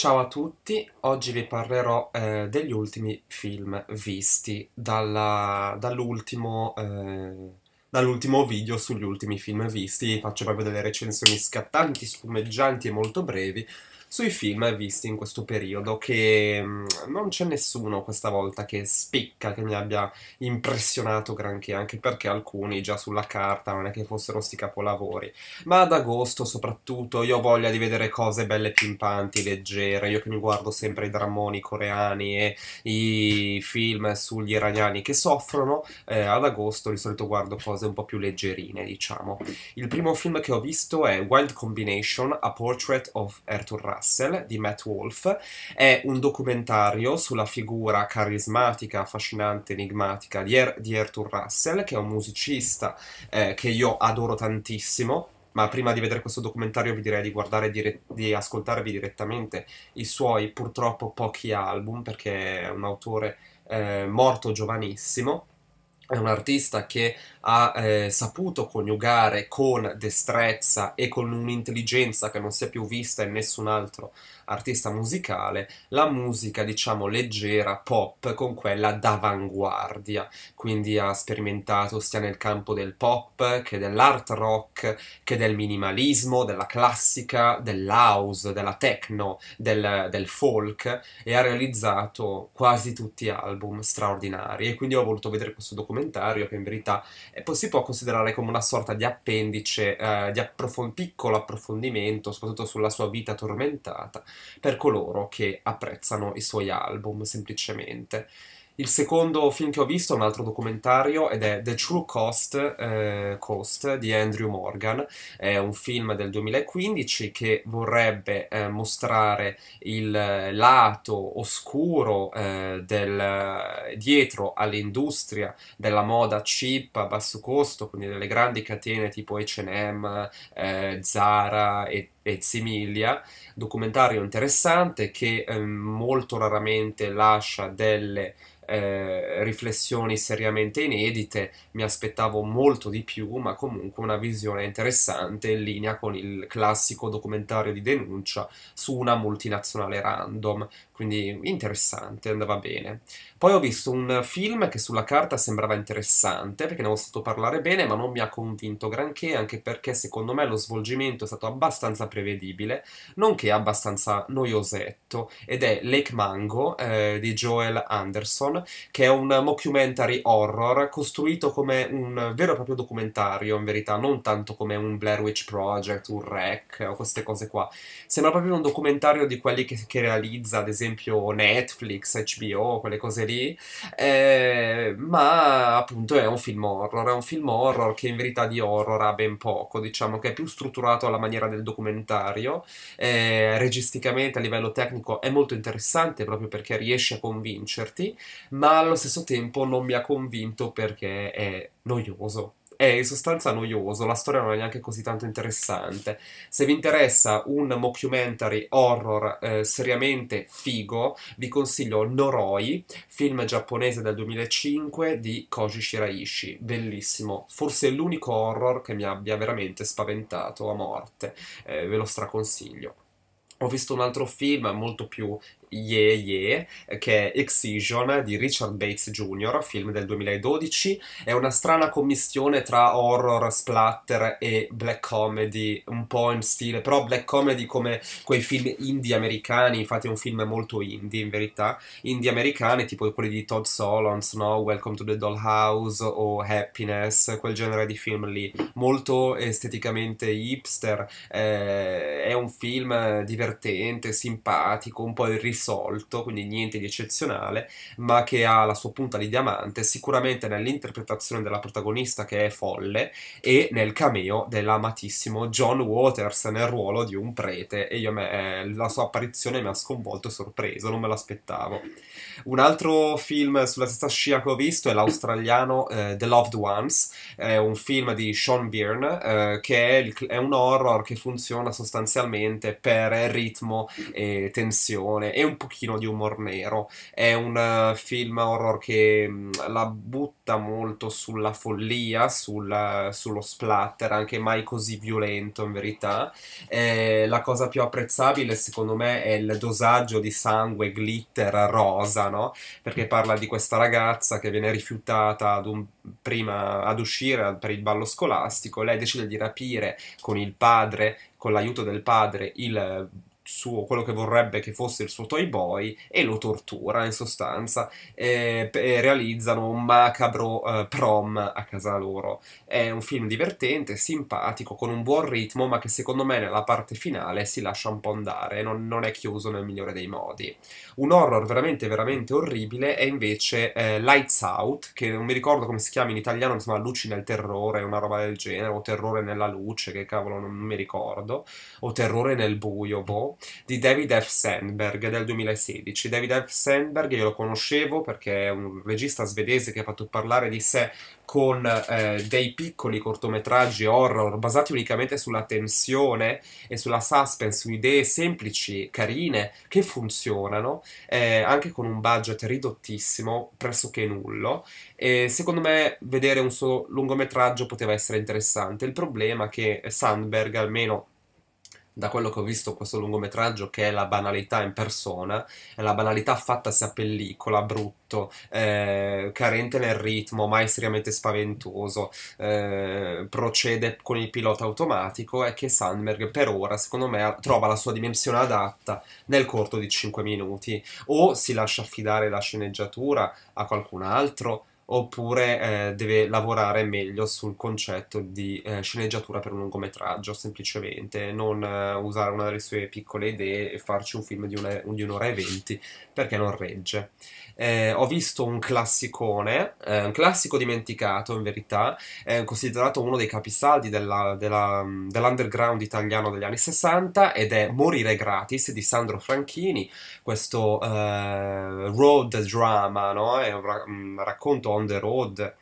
Ciao a tutti, oggi vi parlerò degli ultimi film visti dall'ultimo video sugli ultimi film visti. Faccio proprio delle recensioni scattanti, spumeggianti e molto brevi sui film visti in questo periodo, che non c'è nessuno questa volta che spicca, che mi abbia impressionato granché, anche perché alcuni già sulla carta non è che fossero sti capolavori, ma ad agosto soprattutto io ho voglia di vedere cose belle, pimpanti, leggere. Io che mi guardo sempre i drammoni coreani e i film sugli iraniani che soffrono, ad agosto di solito guardo cose un po' più leggerine, diciamo. Il primo film che ho visto è Wild Combination, A Portrait of Arthur Russell di Matt Wolf. È un documentario sulla figura carismatica, affascinante, enigmatica di Arthur Russell, che è un musicista che io adoro tantissimo. Ma prima di vedere questo documentario vi direi di guardare, di ascoltarvi direttamente i suoi purtroppo pochi album, perché è un autore morto giovanissimo. È un artista che ha saputo coniugare con destrezza e con un'intelligenza che non si è più vista in nessun altro artista musicale, la musica, diciamo, leggera, pop, con quella d'avanguardia. Quindi ha sperimentato sia nel campo del pop, che dell'art rock, che del minimalismo, della classica, dell'house, della techno, del folk, e ha realizzato quasi tutti album straordinari. E quindi ho voluto vedere questo documentario, che in verità si può considerare come una sorta di appendice, di piccolo approfondimento, soprattutto sulla sua vita tormentata, per coloro che apprezzano i suoi album, semplicemente. Il secondo film che ho visto è un altro documentario ed è The True Cost, di Andrew Morgan. È un film del 2015 che vorrebbe mostrare il lato oscuro dietro all'industria della moda cheap a basso costo, quindi delle grandi catene tipo H&M, Zara e similia. Documentario interessante che molto raramente lascia delle riflessioni seriamente inedite. Mi aspettavo molto di più, ma comunque una visione interessante in linea con il classico documentario di denuncia su una multinazionale random, quindi interessante, andava bene. Poi ho visto un film che sulla carta sembrava interessante, perché ne avevo sentito parlare bene, ma non mi ha convinto granché, anche perché secondo me lo svolgimento è stato abbastanza prevedibile, nonché abbastanza noiosetto, ed è Lake Mungo di Joel Anderson, che è un mockumentary horror costruito come un vero e proprio documentario, in verità, non tanto come un Blair Witch Project, un Rec o queste cose qua. Sembra proprio un documentario di quelli che realizza ad esempio Netflix, HBO, quelle cose lì, ma appunto è un film horror che in verità di horror ha ben poco, diciamo che è più strutturato alla maniera del documentario. Registicamente a livello tecnico è molto interessante, proprio perché riesce a convincerti, ma allo stesso tempo non mi ha convinto perché è noioso. È in sostanza noioso, la storia non è neanche così tanto interessante. Se vi interessa un mockumentary horror seriamente figo, vi consiglio Noroi, film giapponese del 2005 di Koji Shiraishi. Bellissimo, forse è l'unico horror che mi abbia veramente spaventato a morte, ve lo straconsiglio. Ho visto un altro film molto più che è Excision di Richard Bates Jr., film del 2012. È una strana commistione tra horror, splatter e black comedy, un po' in stile, però black comedy come quei film indie americani. Infatti è un film molto indie, in verità, indie americani, tipo quelli di Todd Solons, no? Welcome to the Dollhouse o Happiness, quel genere di film lì, molto esteticamente hipster. È un film divertente, simpatico, un po' irrisolto, quindi niente di eccezionale, ma che ha la sua punta di diamante sicuramente nell'interpretazione della protagonista, che è folle, e nel cameo dell'amatissimo John Waters nel ruolo di un prete. E la sua apparizione mi ha sconvolto e sorpreso, non me l'aspettavo. Un altro film sulla stessa scia che ho visto è l'australiano The Loved Ones. È un film di Sean Byrne, che è un horror che funziona sostanzialmente per ritmo, tensione e un pochino di humor nero. È un film horror che la butta molto sulla follia, sullo splatter, anche mai così violento in verità. La cosa più apprezzabile secondo me è il dosaggio di sangue, glitter, rosa, no? Perché parla di questa ragazza che viene rifiutata ad uscire per il ballo scolastico. Lei decide di rapire con l'aiuto del padre, quello che vorrebbe che fosse il suo toy boy, e lo tortura in sostanza, e realizzano un macabro prom a casa loro. È un film divertente, simpatico, con un buon ritmo, ma che secondo me nella parte finale si lascia un po' andare, non è chiuso nel migliore dei modi. Un horror veramente veramente orribile è invece Lights Out, che non mi ricordo come si chiama in italiano, insomma Luci nel terrore, una roba del genere, o Terrore nella luce, che cavolo non mi ricordo, o Terrore nel buio, boh, di David F. Sandberg del 2016. David F. Sandberg io lo conoscevo perché è un regista svedese che ha fatto parlare di sé con dei piccoli cortometraggi horror basati unicamente sulla tensione e sulla suspense, su idee semplici, carine, che funzionano, anche con un budget ridottissimo, pressoché nullo. E secondo me vedere un suo lungometraggio poteva essere interessante. Il problema è che Sandberg, almeno da quello che ho visto questo lungometraggio, che è la banalità in persona, è la banalità fattasi a pellicola, brutto, carente nel ritmo, ma estremamente spaventoso, procede con il pilota automatico, e che Sandberg per ora, secondo me, trova la sua dimensione adatta nel corto di 5 minuti, o si lascia affidare la sceneggiatura a qualcun altro, oppure deve lavorare meglio sul concetto di sceneggiatura per un lungometraggio, semplicemente non usare una delle sue piccole idee e farci un film di un'ora e 20, perché non regge. Ho visto un classicone, un classico dimenticato in verità, considerato uno dei capisaldi dell'underground italiano degli anni 60, ed è Morire Gratis di Sandro Franchini, questo road drama, no? È un racconto on the road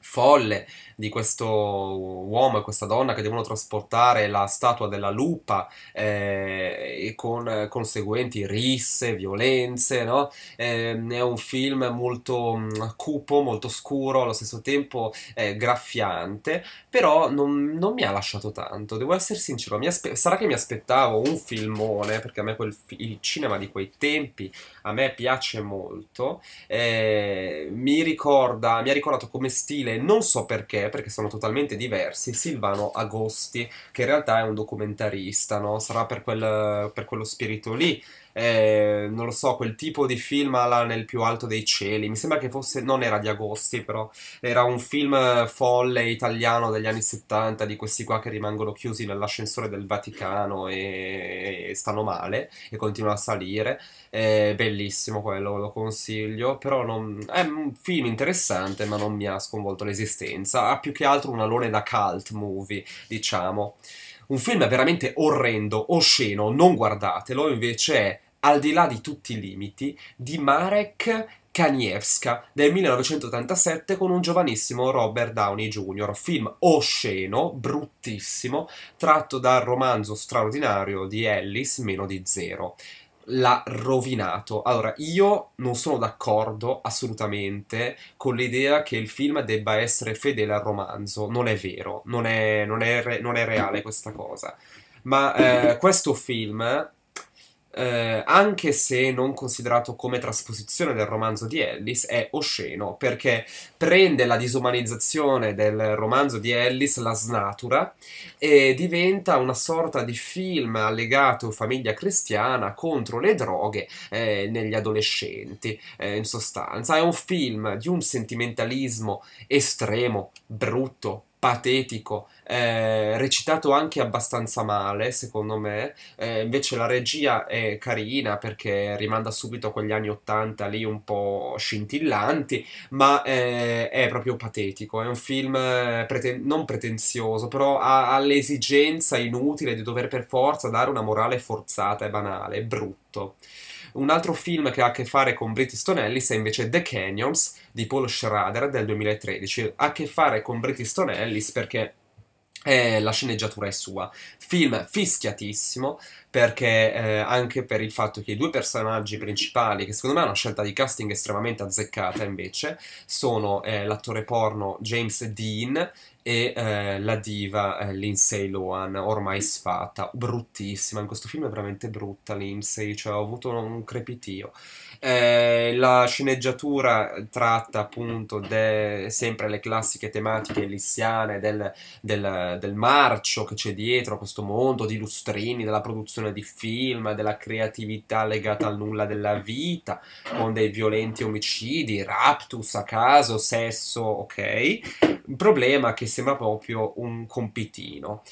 folle di questo uomo e questa donna che devono trasportare la statua della lupa, e con conseguenti risse, violenze, no? È un film molto cupo, molto scuro, allo stesso tempo graffiante, però non mi ha lasciato tanto, devo essere sincero. Sarà che mi aspettavo un filmone, perché a me il cinema di quei tempi a me piace molto, mi ha ricordato come stile, non so perché sono totalmente diversi, Silvano Agosti, che in realtà è un documentarista, no? Sarà per quello spirito lì, non lo so, quel tipo di film alla Nel più alto dei cieli, mi sembra che fosse, non era di Agosti, però era un film folle italiano degli anni 70, di questi qua che rimangono chiusi nell'ascensore del Vaticano e stanno male e continua a salire. Bellissimo quello, lo consiglio, però è un film interessante, ma non mi ha sconvolto l'esistenza. Ha più che altro un alone da cult movie, diciamo. Un film veramente orrendo, osceno, non guardatelo, invece è Al di là di tutti i limiti di Marek Kanievska del 1987 con un giovanissimo Robert Downey Jr. Film osceno, bruttissimo, tratto dal romanzo straordinario di Ellis, Meno di zero. L'ha rovinato. Allora, io non sono d'accordo assolutamente con l'idea che il film debba essere fedele al romanzo, non è vero, non è reale questa cosa, ma questo film, anche se non considerato come trasposizione del romanzo di Ellis, è osceno, perché prende la disumanizzazione del romanzo di Ellis, la snatura, e diventa una sorta di film allegato famiglia cristiana contro le droghe negli adolescenti, in sostanza. È un film di un sentimentalismo estremo, brutto, patetico, recitato anche abbastanza male secondo me, invece la regia è carina perché rimanda subito a quegli anni 80 lì un po' scintillanti, ma è proprio patetico. È un film non pretenzioso, però ha l'esigenza inutile di dover per forza dare una morale forzata e banale, brutto. Un altro film che ha a che fare con Bret Easton Ellis è invece The Canyons di Paul Schrader del 2013. Ha a che fare con Bret Easton Ellis perché La sceneggiatura è sua. Film fischiatissimo, perché anche per il fatto che i due personaggi principali, che secondo me è una scelta di casting estremamente azzeccata invece, sono l'attore porno James Dean e la diva Lindsay Lohan, ormai sfata, bruttissima. In questo film è veramente brutta Lindsay, cioè ho avuto un crepitio. La sceneggiatura tratta appunto sempre le classiche tematiche elissiane del marcio che c'è dietro a questo mondo, di lustrini, della produzione di film, della creatività legata al nulla della vita, con dei violenti omicidi, raptus a caso, sesso, ok. Un problema che sembra proprio un compitino.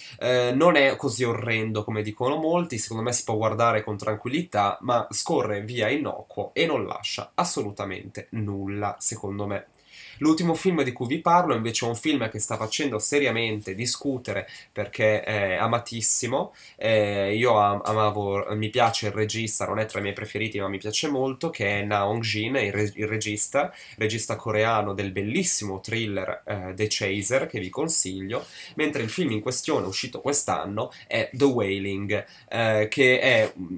Non è così orrendo come dicono molti, secondo me si può guardare con tranquillità, ma scorre via innocuo e non lascia assolutamente nulla, secondo me. L'ultimo film di cui vi parlo invece è un film che sta facendo seriamente discutere perché è amatissimo, io amavo, mi piace il regista, non è tra i miei preferiti ma mi piace molto, che è Na Hong-jin, il regista coreano del bellissimo thriller The Chaser, che vi consiglio, mentre il film in questione uscito quest'anno è The Wailing, che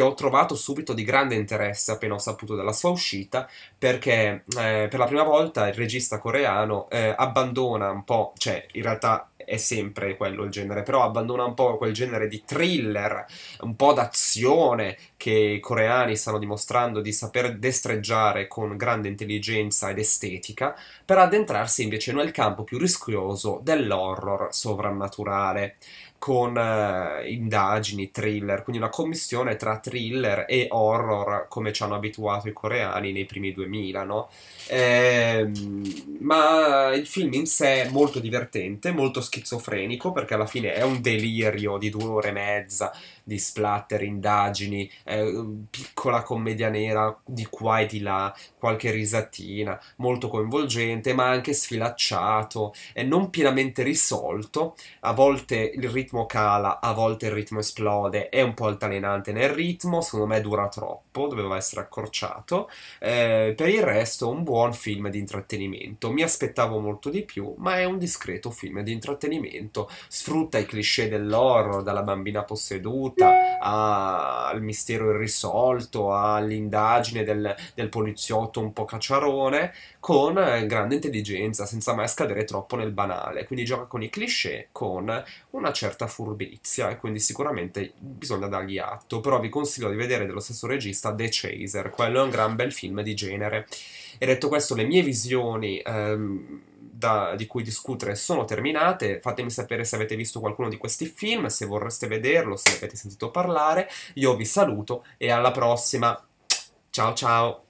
ho trovato subito di grande interesse appena ho saputo della sua uscita, perché per la prima volta il regista coreano abbandona un po', cioè in realtà è sempre quello il genere, però abbandona un po' quel genere di thriller, un po' d'azione che i coreani stanno dimostrando di saper destreggiare con grande intelligenza ed estetica, per addentrarsi invece nel campo più rischioso dell'horror sovrannaturale, con indagini, thriller, quindi una commistione tra thriller e horror, come ci hanno abituato i coreani nei primi 2000, no? Ma il film in sé è molto divertente, molto schizofrenico, perché alla fine è un delirio di 2 ore e mezza di splatter, indagini, piccola commedia nera di qua e di là, qualche risatina, molto coinvolgente, ma anche sfilacciato, non pienamente risolto, a volte il ritmo cala, a volte il ritmo esplode, è un po' altalenante nel ritmo, secondo me dura troppo, doveva essere accorciato. Per il resto un buon film di intrattenimento, mi aspettavo molto di più, ma è un discreto film di intrattenimento, sfrutta i cliché dell'horror, dalla bambina posseduta al mistero irrisolto, all'indagine del poliziotto un po' cacciarone, con grande intelligenza, senza mai scadere troppo nel banale, quindi gioca con i cliché con una certa furbizia, e quindi sicuramente bisogna dargli atto, però vi consiglio di vedere dello stesso regista The Chaser, quello è un gran bel film di genere. E detto questo, le mie visioni di cui discutere sono terminate. Fatemi sapere se avete visto qualcuno di questi film, se vorreste vederlo, se avete sentito parlare. Io vi saluto e alla prossima, ciao ciao!